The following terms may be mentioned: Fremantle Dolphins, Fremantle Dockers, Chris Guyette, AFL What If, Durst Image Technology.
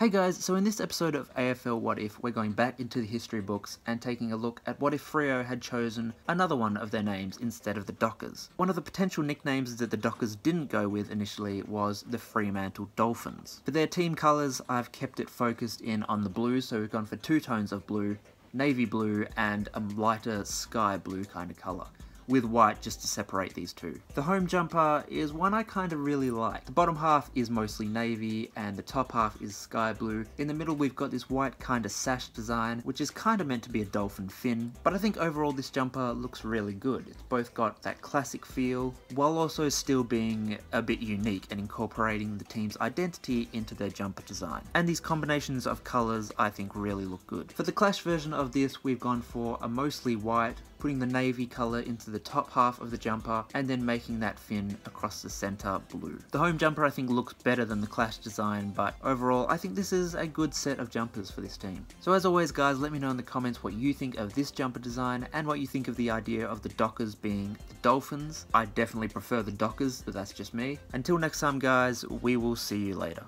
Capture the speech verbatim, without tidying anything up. Hey guys, so in this episode of A F L What If, we're going back into the history books and taking a look at what if Freo had chosen another one of their names instead of the Dockers. One of the potential nicknames that the Dockers didn't go with initially was the Fremantle Dolphins. For their team colours, I've kept it focused in on the blue, so we've gone for two tones of blue, navy blue and a lighter sky blue kind of colour, with white just to separate these two. The home jumper is one I kind of really like. The bottom half is mostly navy and the top half is sky blue. In the middle we've got this white kind of sash design, which is kind of meant to be a dolphin fin, but I think overall this jumper looks really good. It's both got that classic feel, while also still being a bit unique and incorporating the team's identity into their jumper design. And these combinations of colours I think really look good. For the Clash version of this, we've gone for a mostly white, putting the navy colour into the top half of the jumper and then making that fin across the centre blue. The home jumper I think looks better than the Clash design, but overall I think this is a good set of jumpers for this team. So as always guys, let me know in the comments what you think of this jumper design and what you think of the idea of the Dockers being the Dolphins. I definitely prefer the Dockers, but that's just me. Until next time guys, we will see you later.